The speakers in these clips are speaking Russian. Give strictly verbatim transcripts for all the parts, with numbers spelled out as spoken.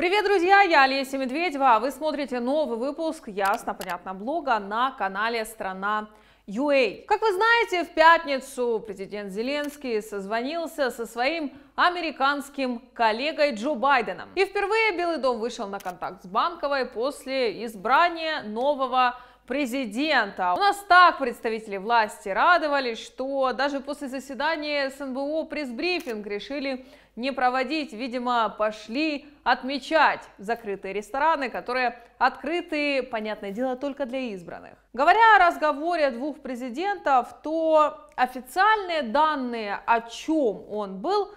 Привет, друзья! Я Олеся Медведева, а вы смотрите новый выпуск «Ясно, понятно» блога на канале «Страна Юэй». Как вы знаете, в пятницу президент Зеленский созвонился со своим американским коллегой Джо Байденом. И впервые Белый дом вышел на контакт с Банковой после избрания нового президента. У нас так представители власти радовались, что даже после заседания эс эн бэ о пресс-брифинг решили не проводить, видимо, пошли отмечать закрытые рестораны, которые открыты, понятное дело, только для избранных. Говоря о разговоре двух президентов, то официальные данные, о чем он был,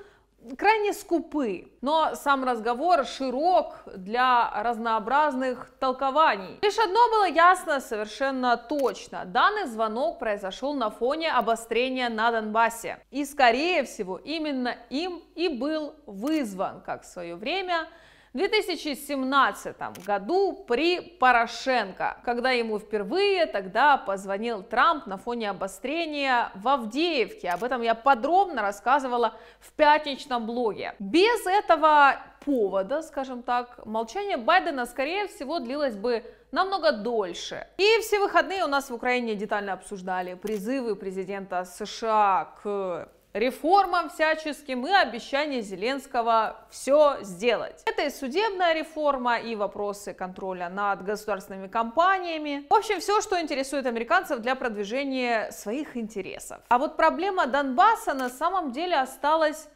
крайне скупы, но сам разговор широк для разнообразных толкований. Лишь одно было ясно совершенно точно. Данный звонок произошел на фоне обострения на Донбассе. И, скорее всего, именно им и был вызван, как в свое время, в две тысячи семнадцатом году при Порошенко, когда ему впервые тогда позвонил Трамп на фоне обострения в Авдеевке. Об этом я подробно рассказывала в пятничном блоге. Без этого повода, скажем так, молчание Байдена, скорее всего, длилось бы намного дольше. И все выходные у нас в Украине детально обсуждали призывы президента США к реформам всяческим и обещание Зеленского все сделать. Это и судебная реформа, и вопросы контроля над государственными компаниями. В общем, все, что интересует американцев для продвижения своих интересов. А вот проблема Донбасса на самом деле осталась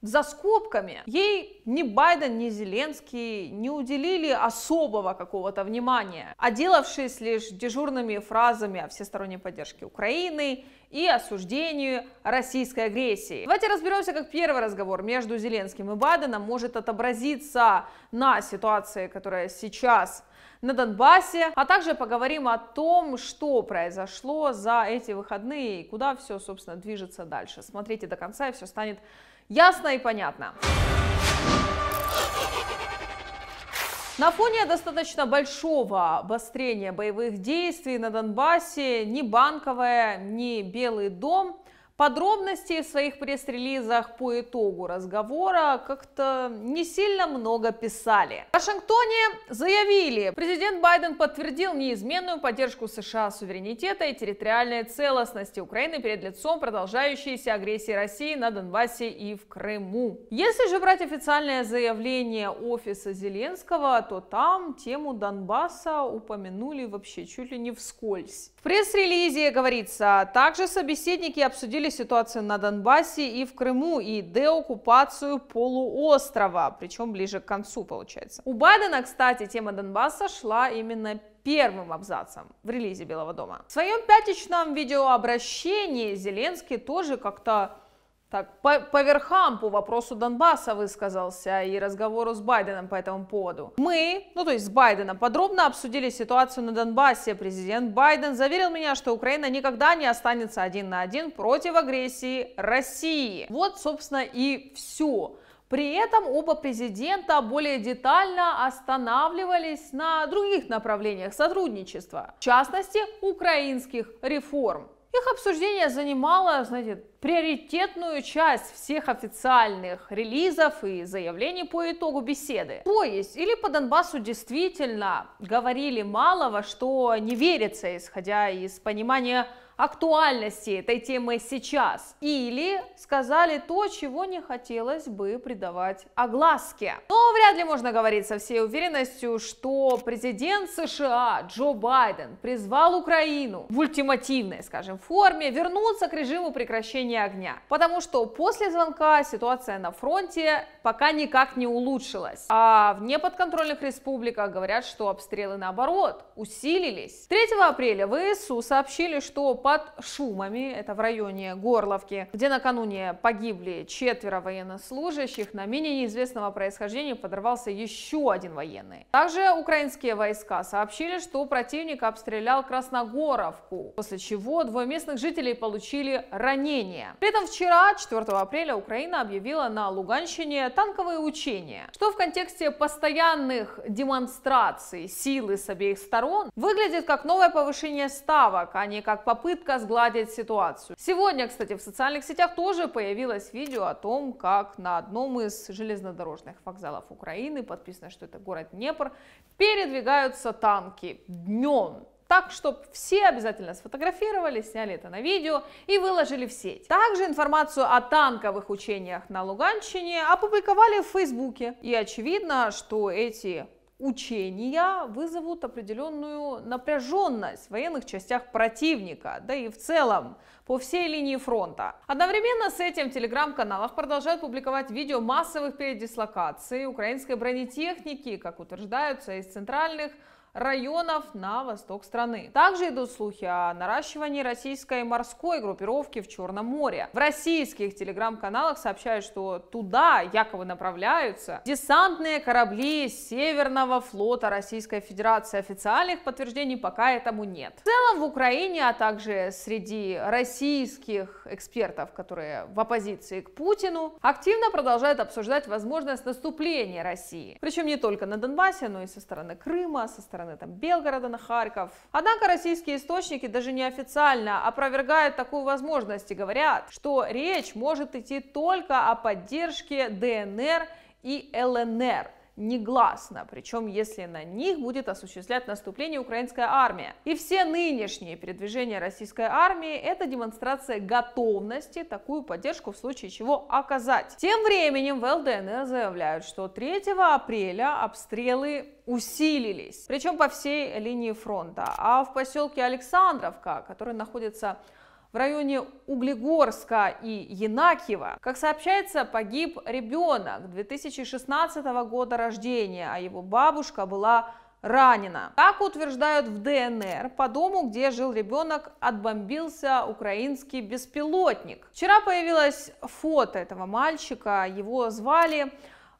за скобками. Ей ни Байден, ни Зеленский не уделили особого какого-то внимания, отделавшись лишь дежурными фразами о всесторонней поддержке Украины и осуждению российской агрессии. Давайте разберемся, как первый разговор между Зеленским и Байденом может отобразиться на ситуации, которая сейчас на Донбассе, а также поговорим о том, что произошло за эти выходные и куда все, собственно, движется дальше. Смотрите до конца, и все станет ясно и понятно. На фоне достаточно большого обострения боевых действий на Донбассе ни Банковая, ни Белый дом подробностей в своих пресс-релизах по итогу разговора как-то не сильно много писали. В Вашингтоне заявили, президент Байден подтвердил неизменную поддержку США суверенитета и территориальной целостности Украины перед лицом продолжающейся агрессии России на Донбассе и в Крыму. Если же брать официальное заявление офиса Зеленского, то там тему Донбасса упомянули вообще чуть ли не вскользь. В пресс-релизе говорится, также собеседники обсудили ситуацию на Донбассе и в Крыму и деоккупацию полуострова, причем ближе к концу получается. У Байдена, кстати, тема Донбасса шла именно первым абзацем в релизе Белого дома. В своем пятничном видеообращении Зеленский тоже как-то так по, по верхам по вопросу Донбасса высказался и разговору с Байденом по этому поводу. Мы, ну то есть с Байденом, подробно обсудили ситуацию на Донбассе. Президент Байден заверил меня, что Украина никогда не останется один на один против агрессии России. Вот, собственно, и все. При этом оба президента более детально останавливались на других направлениях сотрудничества, в частности, украинских реформ. Их обсуждение занимало, знаете, приоритетную часть всех официальных релизов и заявлений по итогу беседы. То есть, или по Донбассу действительно говорили малого, что не верится, исходя из понимания актуальности этой темы сейчас, или сказали то, чего не хотелось бы придавать огласке. Но вряд ли можно говорить со всей уверенностью, что президент США Джо Байден призвал Украину в ультимативной, скажем, форме вернуться к режиму прекращения огня, потому что после звонка ситуация на фронте пока никак не улучшилась, а в неподконтрольных республиках говорят, что обстрелы наоборот усилились. третьего апреля в ИСУ сообщили, что под шумами, это в районе Горловки, где накануне погибли четверо военнослужащих, на мине неизвестного происхождения подорвался еще один военный. Также украинские войска сообщили, что противник обстрелял Красногоровку, после чего двое местных жителей получили ранения. При этом вчера, четвёртого апреля, Украина объявила на Луганщине танковые учения, что в контексте постоянных демонстраций силы с обеих сторон выглядит как новое повышение ставок, а не как попытка сгладить ситуацию. Сегодня, кстати, в социальных сетях тоже появилось видео о том, как на одном из железнодорожных вокзалов Украины, подписано, что это город Днепр, передвигаются танки днем. Так, чтобы все обязательно сфотографировали, сняли это на видео и выложили в сеть. Также информацию о танковых учениях на Луганщине опубликовали в Фейсбуке. И очевидно, что эти учения вызовут определенную напряженность в военных частях противника, да и в целом по всей линии фронта. Одновременно с этим в телеграм-каналах продолжают публиковать видео массовых передислокаций украинской бронетехники, как утверждаются, из центральных районов на восток страны. Также идут слухи о наращивании российской морской группировки в Черном море. В российских телеграм-каналах сообщают, что туда якобы направляются десантные корабли Северного флота Российской Федерации. Официальных подтверждений пока этому нет. В целом в Украине, а также среди российских экспертов, которые в оппозиции к Путину, активно продолжают обсуждать возможность наступления России. Причем не только на Донбассе, но и со стороны Крыма, со стороны Там, Белгорода, на Харьков. Однако российские источники даже неофициально опровергают такую возможность и говорят, что речь может идти только о поддержке Дэ Эн Эр и Эл Эн Эр. Негласно, причем если на них будет осуществлять наступление украинская армия. И все нынешние передвижения российской армии — это демонстрация готовности такую поддержку в случае чего оказать. Тем временем в Эл Дэ Эн Эр заявляют, что третьего апреля обстрелы усилились, причем по всей линии фронта, а в поселке Александровка, который находится в районе Углегорска и Енакиева, как сообщается, погиб ребенок две тысячи шестнадцатого года рождения, а его бабушка была ранена. Как утверждают в Дэ Эн Эр, по дому, где жил ребенок, отбомбился украинский беспилотник. Вчера появилось фото этого мальчика, его звали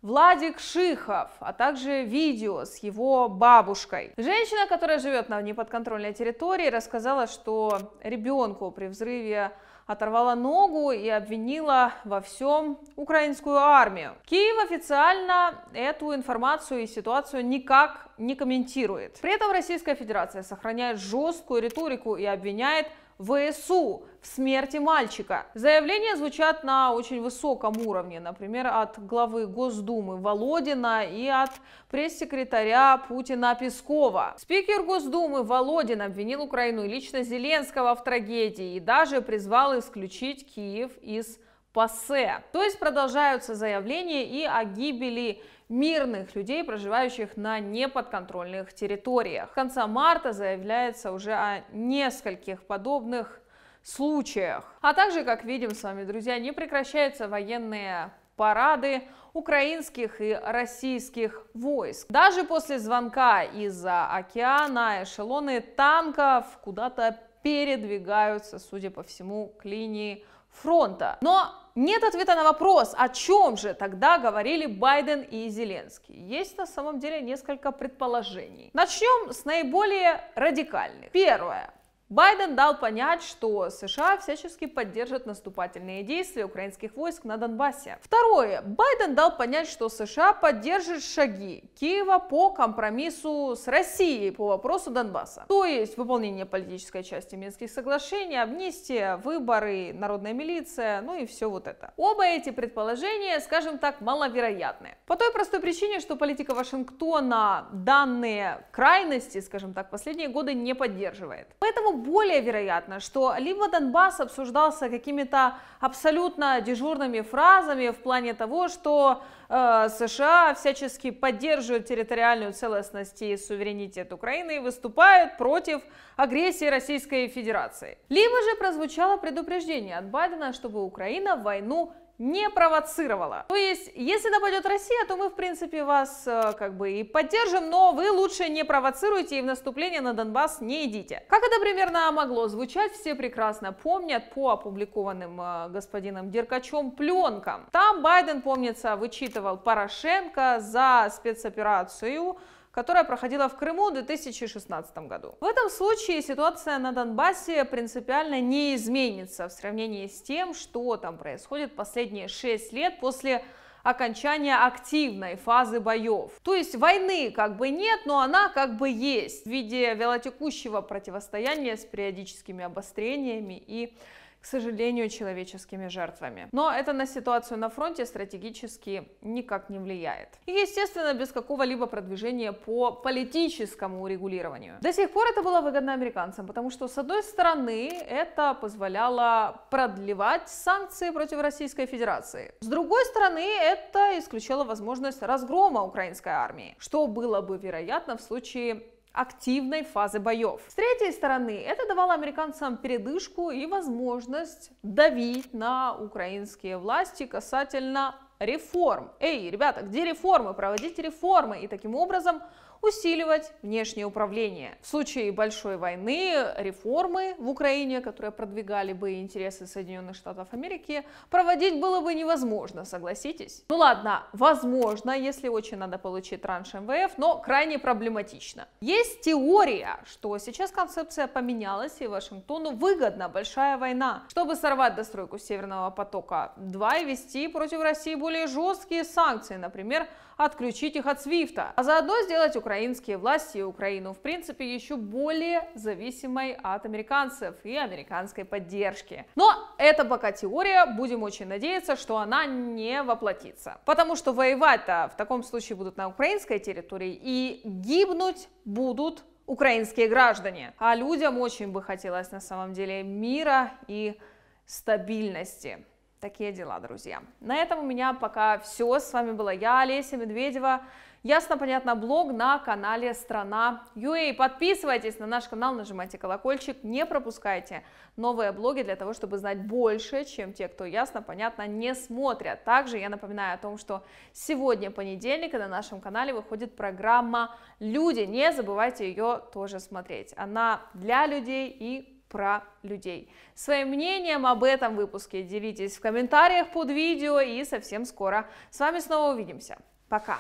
Владик Шихов, а также видео с его бабушкой. Женщина, которая живет на неподконтрольной территории, рассказала, что ребенку при взрыве оторвала ногу и обвинила во всем украинскую армию. Киев официально эту информацию и ситуацию никак не комментирует. При этом Российская Федерация сохраняет жесткую риторику и обвиняет Вэ Эс У в смерти мальчика. Заявления звучат на очень высоком уровне, например, от главы Госдумы Володина и от пресс-секретаря Путина Пескова. Спикер Госдумы Володин обвинил Украину и лично Зеленского в трагедии и даже призвал исключить Киев из ПАСЭ. То есть продолжаются заявления и о гибели мирных людей, проживающих на неподконтрольных территориях. С конца марта заявляется уже о нескольких подобных случаях. А также, как видим с вами, друзья, не прекращаются военные парады украинских и российских войск. Даже после звонка из-за океана эшелоны танков куда-то передвигаются, судя по всему, к линии фронта. Но нет ответа на вопрос, о чем же тогда говорили Байден и Зеленский. Есть на самом деле несколько предположений. Начнем с наиболее радикальных. Первое. Байден дал понять, что Эс Ша А всячески поддержат наступательные действия украинских войск на Донбассе. Второе. Байден дал понять, что Эс Ша А поддержит шаги Киева по компромиссу с Россией по вопросу Донбасса. То есть выполнение политической части Минских соглашений, амнистия, выборы, народная милиция, ну и все вот это. Оба эти предположения, скажем так, маловероятны. По той простой причине, что политика Вашингтона данные крайности, скажем так, последние годы не поддерживает. Поэтому более вероятно, что либо Донбасс обсуждался какими-то абсолютно дежурными фразами в плане того, что э, Эс Ша А всячески поддерживают территориальную целостность и суверенитет Украины и выступают против агрессии Российской Федерации. Либо же прозвучало предупреждение от Байдена, чтобы Украина войну не провоцировала. То есть, если нападет Россия, то мы, в принципе, вас э, как бы и поддержим, но вы лучше не провоцируйте и в наступление на Донбасс не идите. Как это примерно могло звучать, все прекрасно помнят по опубликованным э, господином Деркачом пленкам. Там Байден, помнится, вычитывал Порошенко за спецоперацию, которая проходила в Крыму в две тысячи шестнадцатом году. В этом случае ситуация на Донбассе принципиально не изменится в сравнении с тем, что там происходит последние шесть лет после окончания активной фазы боев. То есть войны как бы нет, но она как бы есть в виде вялотекущего противостояния с периодическими обострениями и, к сожалению, человеческими жертвами. Но это на ситуацию на фронте стратегически никак не влияет. И, естественно, без какого-либо продвижения по политическому урегулированию. До сих пор это было выгодно американцам, потому что, с одной стороны, это позволяло продлевать санкции против Российской Федерации. С другой стороны, это исключало возможность разгрома украинской армии, что было бы вероятно в случае активной фазы боев. С третьей стороны, это давало американцам передышку и возможность давить на украинские власти касательно реформ. Эй, ребята, где реформы? Проводите реформы и таким образом усиливать внешнее управление. В случае большой войны реформы в Украине, которые продвигали бы интересы Соединенных Штатов Америки, проводить было бы невозможно, согласитесь? Ну ладно, возможно, если очень надо получить транш МВФ, но крайне проблематично. Есть теория, что сейчас концепция поменялась и Вашингтону выгодна большая война, чтобы сорвать достройку Северного потока два и вести против России более жесткие санкции, например, отключить их от свифта, а заодно сделать украинские власти и Украину в принципе еще более зависимой от американцев и американской поддержки. Но это пока теория, будем очень надеяться, что она не воплотится, потому что воевать-то в таком случае будут на украинской территории и гибнуть будут украинские граждане, а людям очень бы хотелось на самом деле мира и стабильности. Такие дела, друзья. На этом у меня пока все. С вами была я, Олеся Медведева. Ясно, понятно, блог на канале Страна Юэй. Подписывайтесь на наш канал, нажимайте колокольчик, не пропускайте новые блоги для того, чтобы знать больше, чем те, кто ясно, понятно, не смотрят. Также я напоминаю о том, что сегодня понедельник и на нашем канале выходит программа «Люди». Не забывайте ее тоже смотреть. Она для людей и про людей. Своим мнением об этом выпуске делитесь в комментариях под видео, и совсем скоро с вами снова увидимся. Пока!